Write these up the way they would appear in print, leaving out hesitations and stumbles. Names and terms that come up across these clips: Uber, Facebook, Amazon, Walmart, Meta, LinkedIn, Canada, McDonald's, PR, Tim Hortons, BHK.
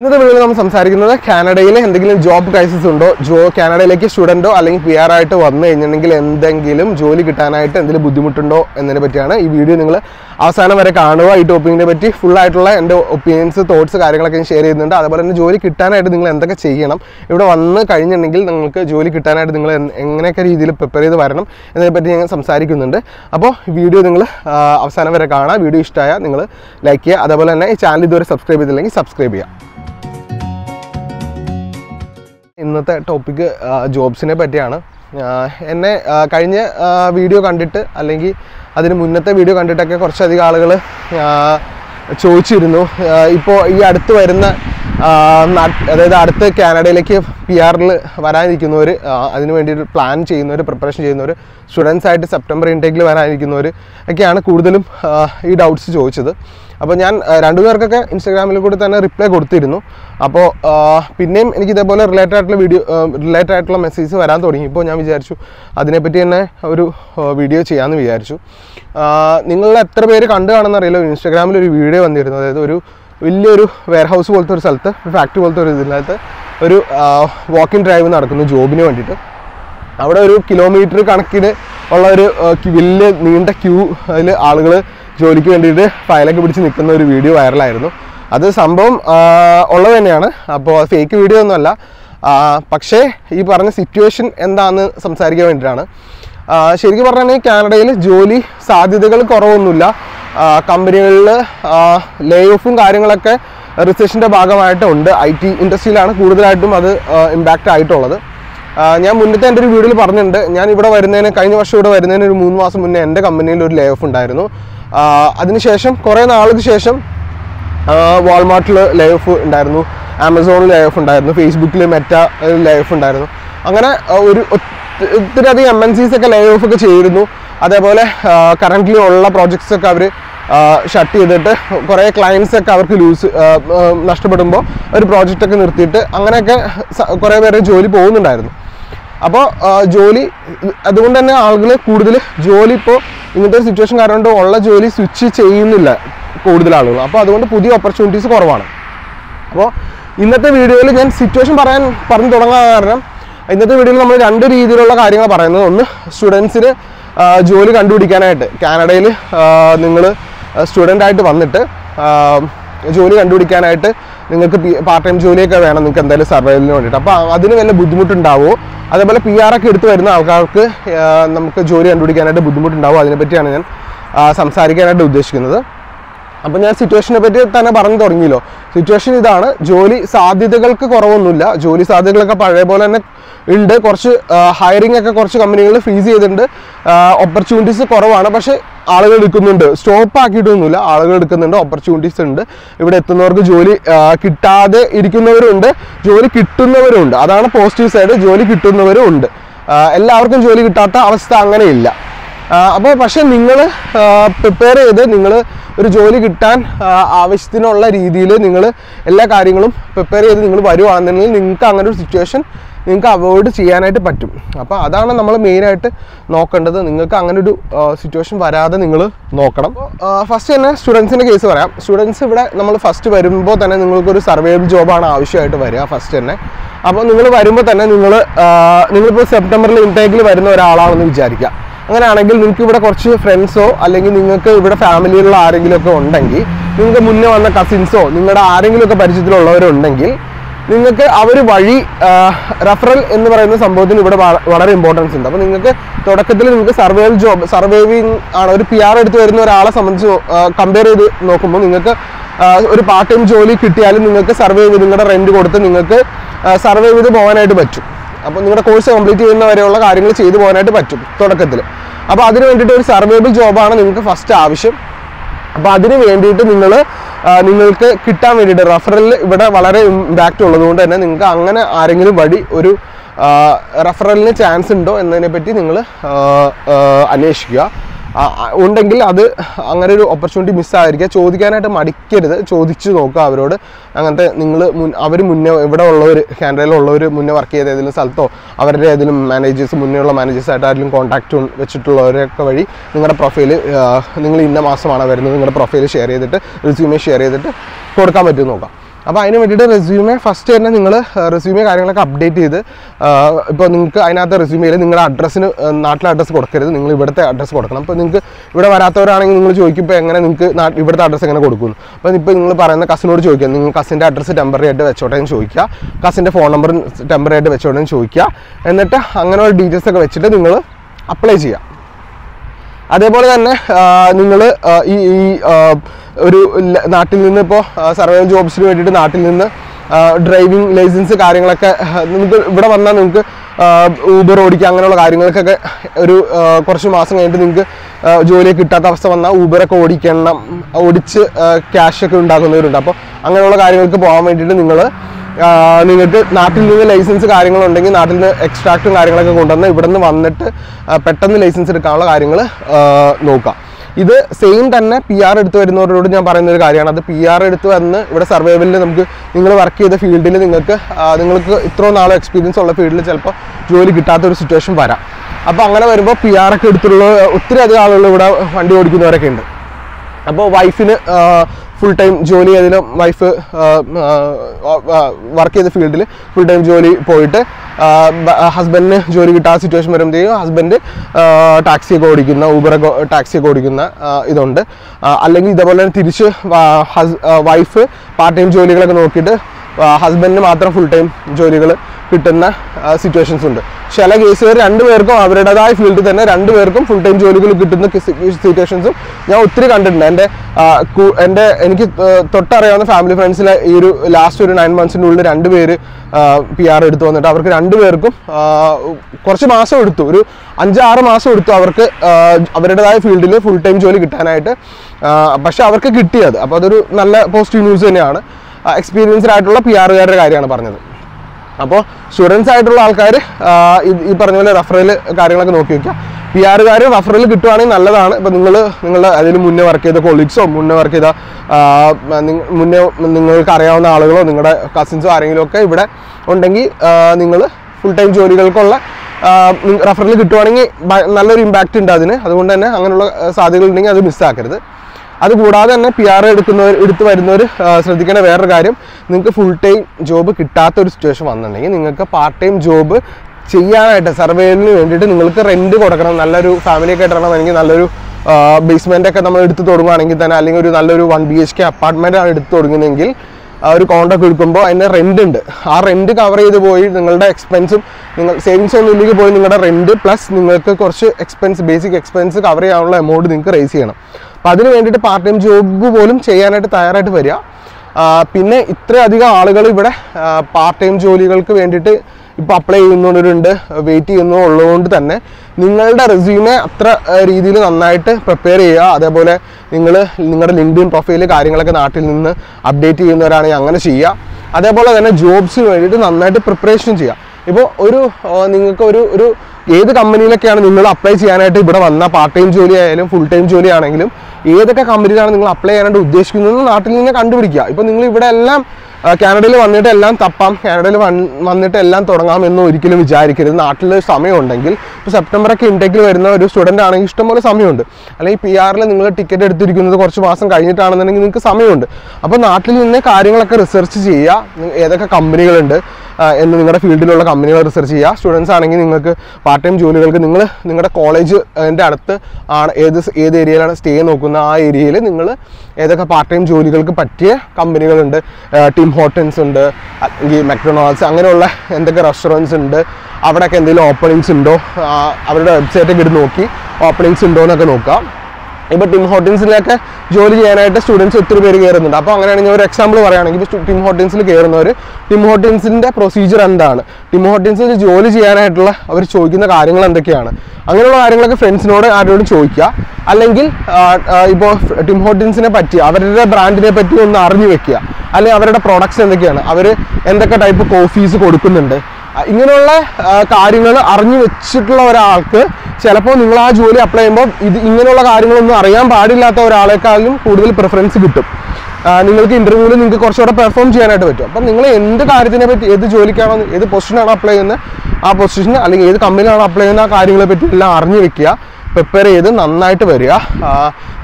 In this video, we will talk about Canada. There job crisis in Canada. Student or PR are the topic jobs in a Patiana. And a video content, Alengi, other Munata video content, Korsa the Galagala, Chochirino, Ipo Yartu Arena, not the Arthur Canada, like PR Varanikinore, Adinvented plan chain or preparation chain students at September intake Varanikinore, a can a Kudalum, he doubts Chochither. Upon Yan Randuka Instagram reply Gurtino. Upon Piname and the Boller letter message around or Hipponam Virtu, Adinapetina or video Chian Virtu. Ningle letter very under on the railroad Instagram video on the Villu warehouse Walter Salter, factory Walter Risalter, or walk in drive in Arthur Job in Ventita. Our kilometer connected or Kiville named the Q Algol. Jolly candidate, file video viral. That's Sambom all fake video Nala Pakshe situation and the Samsarga and Rana. Shirkiparane Canada, Jolly, Sadigal Koronula, company layoff in Karinglaka, recession to Bagamata on the IT industry and Kuruda impact it. I am going to show you the company. I am going to show you the company. Walmart layoff, Amazon layoff, Facebook Meta layoff. Jolly, I don't know Algol, Kudil, Jolly Po, in the situation around all the Jolly switches in the Kudilalo. I don't want to put the opportunities for one. In the video again, situation Paran, Parantona, in the video under either Karina Parano, students in Jolly can do Canada, student at one letter, Jolly can do Canada. Part-time job and survival on it. That's why we have a Buddhmutun Davo. That's why we have a PR job and we have a Buddhmutun Davo. That's why we have a Buddhmutun Davo. That's why we have a Buddhmutun Davo. Situation is that Jolly Sadigal Koronula, Jolly Sadigal Parable and Ilda Korch hiring a Korch company freeze and opportunities Korovana Pasha Alago Dukunda, Stop Pakidunula, Alago Dukunda opportunities and Ivetanor Jolly Kitade, Irikunaverunda, Jolly Kitunaverunda, Adana positive side, Jolly Kitunaverunda, Ella Jolly Tata, Avastanga. Above Pasha Ningala, prepare the Ningala. Jolly Gitan, Avistinola, Ridil, Ningle, Ella Caringum, prepare the Ningle Baru and then Ninka situation, Ninka avoid Chianate Patum. Apa Adana Namala made at knock under the Ningle situation Vara the Ningle knock. First in a students in a case of students, number first to Varimbo than a Ningle survey job on Avisha to Varia first in a Ningle Varimbo than a Ningle September intake Varino in Jerica. अगर आनेके लिए उनके बड़ा कुछ friends हो, अलग निंगके बड़ा family लोग आरेंगे लोग को उन्नंगी, निंगके मुन्ने वाला cousins हो, निंगड़ा आरेंगे लोग का परिचित लोग लोगेरे उन्नंगी, निंगके अवेरे बड़ी referral इन बारे में संबोधन बड़ा बड़ा importance है, तो निंगके तोड़ा कितने निंगके survey job, surveying आरे PR ऐडतो ऐडनो आला समझो compare नोकुमो निंगके एक part time job ली किट्टी आले निंगके survey में निंगड़ा rent कोड़ते निंगके survey में तो बहुत ऐड बच्चू अपन निगरा कोर्स कंप्लीट करने वाले वाला कार्य में चाहिए तो बहुत ऐड बच्चू तोड़ा कितने अब आदि ने वेंटिटेड सर्वेबल जॉब आना निम्न का फर्स्ट आवश्यक अब आदि ने वेंटिटेड निम्नल के किट्टा वेंटिटेड रफरल बड़ा वालरे बैक टोल दोनों टाइम निम्न का अंगने आरेंगे बड़ी औरे रफरल ने चांस इंडो इन्हें पेटी निम्नल अनेश किया उन्हेंगे आदि अंगरे रो अपॉर्चुनिटी मिस आय रही है चौथी क्या ना टा मारी के रहता चौथी चीज़ होगा आप रोड़े अंगंते निंगले मुन अवेरी मुन्ने इवड़ा ओल्लोरे कैंडरेल ओल्लोरे मुन्ने वर्किये दे दिले साल तो अवेरे दे दिले मैनेजर्स मुन्ने वाला मैनेजर्स ऐटा दिले कांटेक्ट उन वेच्चुटल ओल्लोरे कवरी निंगला प्रोफाइल निंगले इन्ना मास्टर माना वेरी निंगला प्रोफाइल शेयर ऐ देते रिज्यूमे शेयर ऐ देते कोड का मध्यन होगा അപ്പോൾ അതിനു വേണ്ടിയിട്ട് റെസ്യൂമേ ഫസ്റ്റ് തന്നെ നിങ്ങൾ റെസ്യൂമേ കാര്യങ്ങളൊക്കെ അപ്ഡേറ്റ് ചെയ്ത് ഇപ്പോൾ നിങ്ങൾക്ക് അതിനകത്ത് റെസ്യൂമേയിൽ നിങ്ങളുടെ അഡ്രസ്സിന് നാട്ടിലെ അഡ്രസ്സ് കൊടുക്കരുത്, നിങ്ങൾ ഇവിടുത്തെ അഡ്രസ്സ് കൊടുക്കണം. അപ്പോൾ നിങ്ങൾക്ക് ഇവിടെ വരാത്തവരാണെങ്കിൽ നിങ്ങൾ ചോദിക്കും ഇപ്പോൾ എങ്ങനെ നിങ്ങൾക്ക് ഇവിടുത്തെ അഡ്രസ്സ് എങ്ങനെ കൊടുക്കുന്നു. അപ്പോൾ ഇപ്പോൾ നിങ്ങൾ പറയുന്ന കസിനോട് ചോദിക്കുക, നിങ്ങൾ കസിൻ്റെ അഡ്രസ്സ് ടെമ്പററി ആയിട്ട് വെച്ചോട്ടേന്ന് ചോദിക്കുക, കസിൻ്റെ ഫോൺ നമ്പർ ടെമ്പററി ആയിട്ട് വെച്ചോട്ടേന്ന് ചോദിക്കുക. എന്നിട്ട് അങ്ങനെയുള്ള ഡീറ്റെയിൽസ് ഒക്കെ വെച്ചിട്ട് നിങ്ങൾ അപ്ലൈ ചെയ്യുക. അതേപോലെ തന്നെ നിങ്ങൾ ഈ ഒരു നാട്ടിൽ നിന്ന് ഇപ്പോൾ സർവൈവൽ ജോബ്സിന് വേണ്ടിയിട്ട് നാട്ടിൽ നിന്ന് ഡ്രൈവിംഗ് ലൈസൻസ് കാര്യങ്ങളൊക്കെ നിങ്ങൾക്ക് ഇവിടെ വന്നാൽ നിങ്ങൾക്ക് ഊബർ ഓടിക്കുക, അങ്ങനെയുള്ള കാര്യങ്ങൾക്കൊക്കെ ഒരു കുറച്ച് മാസം കഴിഞ്ഞിട്ട് നിങ്ങൾക്ക് ജോലി കിട്ടാത്ത അവസ്ഥ വന്നാൽ ഊബറൊക്കെ ഓടിച്ച് ക്യാഷൊക്കെ ഉണ്ടാക്കുന്നവരുണ്ട്. അപ്പോൾ അങ്ങനെയുള്ള കാര്യങ്ങൾക്ക് പോകാൻ വേണ്ടിയിട്ട് നിങ്ങൾക്ക് നാട്ടിൽ നിന്ന് ലൈസൻസ് കാര്യങ്ങളുണ്ടെങ്കിൽ നാട്ടിൽ നിന്ന് എക്സ്ട്രാക്റ്റും കാര്യങ്ങളൊക്കെ കൊണ്ടുവന്ന് ഇവിടെ നിന്ന് വന്നിട്ട് പെട്ടെന്ന് ലൈസൻസ് എടുക്കാനുള്ള കാര്യങ്ങൾ നോക്കുക. ഇത് സെയിം തന്നെ പി ആർ എടുത്ത് വരുന്നവരോട് ഞാൻ പറയുന്നൊരു കാര്യമാണ്. അത് പി ആർ എടുത്ത് വന്ന് ഇവിടെ സർവൈവലിൽ നിങ്ങൾ വർക്ക് ചെയ്ത ഫീൽഡിൽ നിങ്ങൾക്ക് ഇത്രയും നാളോ എക്സ്പീരിയൻസ് ഉള്ള ഫീൽഡിൽ ചിലപ്പോൾ ജോലി കിട്ടാത്തൊരു സിറ്റുവേഷൻ വരാം. അപ്പോൾ അങ്ങനെ വരുമ്പോൾ പി ആർ ഒക്കെ എടുത്തുള്ള ഒത്തിരി അധികം ആളുകൾ ഇവിടെ വണ്ടി ഓടിക്കുന്നവരൊക്കെ ഉണ്ട്. അപ്പോൾ വൈഫിന് ഫുൾ ടൈം ജോലി ചെയ്തതിലും വൈഫ് വർക്ക് ചെയ്ത ഫീൽഡിൽ ഫുൾ ടൈം ജോലി പോയിട്ട് ഹസ്ബൻഡിന് ജോലി കിട്ടാത്ത സിറ്റുവേഷൻ വരുമ്പോഴത്തേക്കും ഹസ്ബൻഡ് ടാക്സിയൊക്കെ ഓടിക്കുന്ന ഊബറൊക്കെ ടാക്സിയൊക്കെ ഓടിക്കുന്ന ഇതുണ്ട്. അല്ലെങ്കിൽ ഇതേപോലെ തന്നെ തിരിച്ച് വൈഫ് പാർട്ട് ടൈം ജോലികളൊക്കെ നോക്കിയിട്ട് ഹസ്ബൻഡിന് മാത്രം ഫുൾ ടൈം ജോലികൾ കിട്ടുന്ന സിറ്റുവേഷൻസ് ഉണ്ട്. ചില കേസുകൾ രണ്ടുപേർക്കും അവരുടേതായ ഫീൽഡിൽ തന്നെ രണ്ടുപേർക്കും ഫുൾ ടൈം ജോലികൾ കിട്ടുന്ന സിറ്റുവേഷൻസും ഞാൻ ഒത്തിരി കണ്ടിട്ടുണ്ട്. എൻ്റെ എനിക്ക് തൊട്ടറിയാവുന്ന ഫാമിലി ഫ്രണ്ട്സിലെ ഈ ഒരു ലാസ്റ്റ് ഒരു 9 monthസിനുള്ളിൽ രണ്ടുപേര് പി ആർ എടുത്ത് വന്നിട്ട് അവർക്ക് രണ്ടുപേർക്കും കുറച്ച് മാസം എടുത്തു, ഒരു 5-6 മാസം എടുത്തു അവർക്ക് അവരുടേതായ ഫീൽഡിൽ ഫുൾ ടൈം ജോലി കിട്ടാനായിട്ട്. പക്ഷെ അവർക്ക് കിട്ടിയത്. അപ്പോൾ അതൊരു നല്ല പോസിറ്റീവ് ന്യൂസ് തന്നെയാണ്. എക്സ്പീരിയൻസ്ഡ് ആയിട്ടുള്ള പി ആറുകാരുടെ കാര്യമാണ് പറഞ്ഞത്. അപ്പോൾ സ്റ്റുഡൻസ് ആയിട്ടുള്ള ആൾക്കാർ ഈ പറഞ്ഞ പോലെ റഫറൽ കാര്യങ്ങളൊക്കെ നോക്കി വയ്ക്കുക. പി ആറുകാർ റഫറൽ കിട്ടുവാണെങ്കിൽ നല്ലതാണ്. ഇപ്പോൾ നിങ്ങളുടെ അതിൽ മുന്നേ വർക്ക് ചെയ്ത കൊളീഗ്സോ മുന്നേ നിങ്ങൾക്ക് അറിയാവുന്ന ആളുകളോ നിങ്ങളുടെ കസിൻസോ ആരെങ്കിലും ഒക്കെ ഇവിടെ ഉണ്ടെങ്കിൽ നിങ്ങൾ ഫുൾ ടൈം ജോലികൾക്കുള്ള റഫറൽ കിട്ടുവാണെങ്കിൽ നല്ലൊരു ഇമ്പാക്റ്റ് ഉണ്ട് അതിന്. അതുകൊണ്ട് തന്നെ അങ്ങനെയുള്ള സാധ്യതകളുണ്ടെങ്കിൽ അത് മിസ്സാക്കരുത്. അതുകൂടാതെ തന്നെ പി ആർ എടുത്ത് വരുന്നവർ ശ്രദ്ധിക്കേണ്ട വേറൊരു കാര്യം, നിങ്ങൾക്ക് ഫുൾ ടൈം ജോബ് കിട്ടാത്തൊരു സിറ്റുവേഷൻ വന്നിട്ടുണ്ടെങ്കിൽ നിങ്ങൾക്ക് പാർട്ട് ടൈം ജോബ് ചെയ്യാനായിട്ട് സർവൈവലിന് വേണ്ടിയിട്ട് നിങ്ങൾക്ക് റെൻറ്റ് കൊടുക്കണം. നല്ലൊരു ഫാമിലിയൊക്കെ ആയിട്ടാണെങ്കിൽ നല്ലൊരു ബേസ്മെൻറ്റൊക്കെ നമ്മൾ എടുത്ത് തുടങ്ങുകയാണെങ്കിൽ തന്നെ, അല്ലെങ്കിൽ ഒരു നല്ലൊരു 1 BHK അപ്പാർട്ട്മെൻറ്റാണ് എടുത്ത് തുടങ്ങുന്നതെങ്കിൽ ഒരു കോൺട്രാക്ട് എടുക്കുമ്പോൾ അതിൻ്റെ റെൻ്റ് ഉണ്ട്. ആ റെൻറ്റ് കവർ ചെയ്ത് പോയി നിങ്ങളുടെ എക്സ്പെൻസും നിങ്ങൾ സേവിങ്സ് ഒന്നും ഇല്ലെങ്കിൽ പോയി നിങ്ങളുടെ റെൻറ്റ് പ്ലസ് നിങ്ങൾക്ക് കുറച്ച് ബേസിക് എക്സ്പെൻസ് കവർ ചെയ്യാനുള്ള എമൗണ്ട് നിങ്ങൾക്ക് റേസ് ചെയ്യണം. അപ്പോൾ അതിന് വേണ്ടിയിട്ട് പാർട്ട് ടൈം ജോബ് പോലും ചെയ്യാനായിട്ട് തയ്യാറായിട്ട് വരിക. പിന്നെ ഇത്രയധികം ആളുകൾ ഇവിടെ പാർട്ട് ടൈം ജോലികൾക്ക് വേണ്ടിയിട്ട് ഇപ്പോൾ അപ്ലൈ ചെയ്യുന്നവരുണ്ട്, വെയിറ്റ് ചെയ്യുന്നതുകൊണ്ട് തന്നെ നിങ്ങളുടെ റെസ്യൂമേ അത്ര രീതിയിൽ നന്നായിട്ട് പ്രിപ്പയർ ചെയ്യുക. അതേപോലെ നിങ്ങളുടെ ലിങ്ക്ഡിൻ പ്രൊഫൈൽ കാര്യങ്ങളൊക്കെ നാട്ടിൽ നിന്ന് അപ്ഡേറ്റ് ചെയ്യുന്നവരാണെങ്കിൽ അങ്ങനെ ചെയ്യുക. അതേപോലെ തന്നെ ജോബ്സിന് വേണ്ടിയിട്ട് നന്നായിട്ട് പ്രിപ്പറേഷൻ ചെയ്യുക. ഇപ്പോൾ നിങ്ങൾക്ക് ഏത് കമ്പനിയിലൊക്കെയാണ് നിങ്ങൾ അപ്ലൈ ചെയ്യാനായിട്ട് ഇവിടെ വന്ന പാർട്ട് ടൈം ജോലി ആയാലും ഫുൾ ടൈം ജോലി ആണെങ്കിലും ഏതൊക്കെ കമ്പനിയിലാണ് നിങ്ങൾ അപ്ലൈ ചെയ്യാനായിട്ട് ഉദ്ദേശിക്കുന്നത് നാട്ടിൽ നിന്ന് കണ്ടുപിടിക്കുക. ഇപ്പോൾ നിങ്ങൾ ഇവിടെ എല്ലാം കാനഡയിൽ വന്നിട്ട് എല്ലാം തപ്പാം, കാനഡയിൽ വന്നിട്ട് എല്ലാം തുടങ്ങാമെന്ന് ഒരിക്കലും വിചാരിക്കരുത്. നാട്ടിൽ സമയമുണ്ടെങ്കിൽ ഇപ്പോൾ സെപ്റ്റംബറൊക്കെ ഇൻടേക്കിൽ വരുന്ന ഒരു സ്റ്റുഡൻ്റ് ആണെങ്കിൽ ഇഷ്ടംപോലെ സമയമുണ്ട്. അല്ലെങ്കിൽ പി ആറിൽ നിങ്ങൾ ടിക്കറ്റ് എടുത്തിരിക്കുന്നത് കുറച്ച് മാസം കഴിഞ്ഞിട്ടാണെന്നുണ്ടെങ്കിൽ നിങ്ങൾക്ക് സമയമുണ്ട്. അപ്പോൾ നാട്ടിൽ നിന്ന് കാര്യങ്ങളൊക്കെ റിസർച്ച് ചെയ്യുക. ഏതൊക്കെ കമ്പനികളുണ്ട് എന്ന് നിങ്ങളുടെ ഫീൽഡിലുള്ള കമ്പനികൾ റിസർച്ച് ചെയ്യുക. സ്റ്റുഡൻസ് ആണെങ്കിൽ നിങ്ങൾക്ക് പാർട്ട് ടൈം ജോലികൾക്ക് നിങ്ങളുടെ കോളേജിൻ്റെ അടുത്ത് ആണ് ഏത് ഏരിയയിലാണ് സ്റ്റേ നോക്കുന്നത് ആ ഏരിയയിൽ നിങ്ങൾ ഏതൊക്കെ പാർട്ട് ടൈം ജോലികൾക്ക് പറ്റിയ കമ്പനികളുണ്ട്. ടിം ഹോർട്ടൻസ് ഉണ്ട്, അല്ലെങ്കിൽ മക്ഡൊണാൾഡ്സ്, അങ്ങനെയുള്ള എന്തൊക്കെ റെസ്റ്റോറൻറ്റ്സ് ഉണ്ട്, അവിടെയൊക്കെ എന്തെങ്കിലും ഓപ്പണിങ്സ് ഉണ്ടോ, അവരുടെ വെബ്സൈറ്റൊക്കെ ഇട്ട് നോക്കി ഓപ്പണിങ്സ് ഉണ്ടോ എന്നൊക്കെ നോക്കുക. ഇപ്പോൾ ടിം ഹോർട്ടൻസിലൊക്കെ ജോലി ചെയ്യാനായിട്ട് സ്റ്റുഡൻസ് ഒത്തിരി പേര് കയറുന്നുണ്ട്. അപ്പോൾ അങ്ങനെയാണെങ്കിൽ ഒരു എക്സാമ്പിൾ പറയുകയാണെങ്കിൽ ഇപ്പോൾ ടിം ഹോർട്ടൻസിൽ കയറുന്നവർ ടിം ഹോർട്ടൻസിൻ്റെ പ്രൊസീജിയർ എന്താണ്, ടിം ഹോർട്ടൻസിൽ ജോലി ചെയ്യാനായിട്ടുള്ള അവർ ചോദിക്കുന്ന കാര്യങ്ങൾ എന്തൊക്കെയാണ്, അങ്ങനെയുള്ള കാര്യങ്ങളൊക്കെ ഫ്രണ്ട്സിനോട് ആരോടും ചോദിക്കുക. അല്ലെങ്കിൽ ഇപ്പോൾ ടിം ഹോർട്ടൻസിനെ പറ്റി അവരുടെ ബ്രാൻഡിനെ പറ്റി ഒന്ന് അറിഞ്ഞു വെക്കുക. അല്ലെങ്കിൽ അവരുടെ പ്രോഡക്ട്സ് എന്തൊക്കെയാണ്, അവർ എന്തൊക്കെ ടൈപ്പ് കോഫീസ് കൊടുക്കുന്നുണ്ട്, ഇങ്ങനെയുള്ള കാര്യങ്ങൾ അറിഞ്ഞു വെച്ചിട്ടുള്ള ഒരാൾക്ക് ചിലപ്പോൾ നിങ്ങൾ ആ ജോലി അപ്ലൈ ചെയ്യുമ്പോൾ ഇങ്ങനെയുള്ള കാര്യങ്ങളൊന്നും അറിയാൻ പാടില്ലാത്ത ഒരാളെക്കാളും കൂടുതൽ പ്രിഫറൻസ് കിട്ടും. നിങ്ങൾക്ക് ഇൻ്റർവ്യൂവിൽ നിങ്ങൾക്ക് കുറച്ചുകൂടെ പെർഫോം ചെയ്യാനായിട്ട് പറ്റും. അപ്പം നിങ്ങൾ എന്ത് കാര്യത്തിനെ പറ്റി, ഏത് ജോലിക്കാണോ ഏത് പൊസിഷനാണോ അപ്ലൈ ചെയ്യുന്നത് ആ പൊസിഷന് അല്ലെങ്കിൽ ഏത് കമ്പനിയാണോ അപ്ലൈ ചെയ്യുന്ന ആ കാര്യങ്ങളെ പറ്റി എല്ലാം അറിഞ്ഞു വെക്കുക. prepare ചെയ്ത് നന്നായിട്ട് വരിക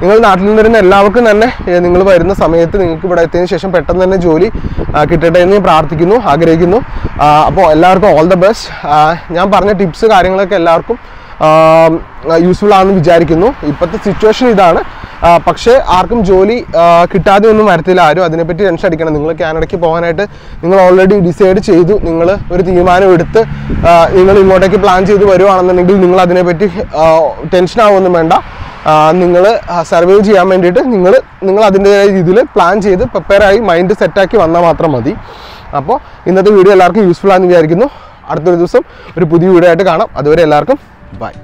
നിങ്ങൾ നാട്ടിൽ നിന്നിരുന്ന എല്ലാവർക്കും തന്നെ നിങ്ങൾ വരുന്ന സമയത്ത് നിങ്ങൾക്ക് ഇവിടെ എത്തിയതിനു ശേഷം പെട്ടെന്ന് തന്നെ ജോലി കിട്ടട്ടെ എന്ന് ഞാൻ പ്രാർത്ഥിക്കുന്നു ആഗ്രഹിക്കുന്നു അപ്പോൾ എല്ലാവർക്കും all the best ഞാൻ പറഞ്ഞ ടിപ്സ് കാര്യങ്ങളൊക്കെ എല്ലാവർക്കും useful ആണെന്ന് വിചാരിക്കുന്നു ഇപ്പോഴത്തെ സിറ്റുവേഷൻ ഇതാണ് പക്ഷേ ആർക്കും ജോലി കിട്ടാതെ ഒന്നും വരത്തില്ല ആരും അതിനെപ്പറ്റി ടെൻഷൻ അടിക്കണം നിങ്ങൾ കാനഡയ്ക്ക് പോകാനായിട്ട് നിങ്ങൾ ഓൾറെഡി ഡിസൈഡ് ചെയ്തു നിങ്ങൾ ഒരു തീരുമാനം എടുത്ത് നിങ്ങൾ ഇങ്ങോട്ടേക്ക് പ്ലാൻ ചെയ്തു വരുവാണെന്നുണ്ടെങ്കിൽ നിങ്ങൾ അതിനെപ്പറ്റി ടെൻഷൻ ആവൊന്നും വേണ്ട നിങ്ങൾ സർവൈവ് ചെയ്യാൻ വേണ്ടിയിട്ട് നിങ്ങൾ അതിൻ്റെതായ രീതിയിൽ പ്ലാൻ ചെയ്ത് പ്രിപ്പയർ ആയി മൈൻഡ് സെറ്റാക്കി വന്നാൽ മാത്രം മതി അപ്പോൾ ഇന്നത്തെ വീഡിയോ എല്ലാവർക്കും യൂസ്ഫുൾ ആണെന്ന് വിചാരിക്കുന്നു അടുത്തൊരു ദിവസം ഒരു പുതിയ വീഡിയോ ആയിട്ട് കാണാം അതുവരെ എല്ലാവർക്കും ബൈ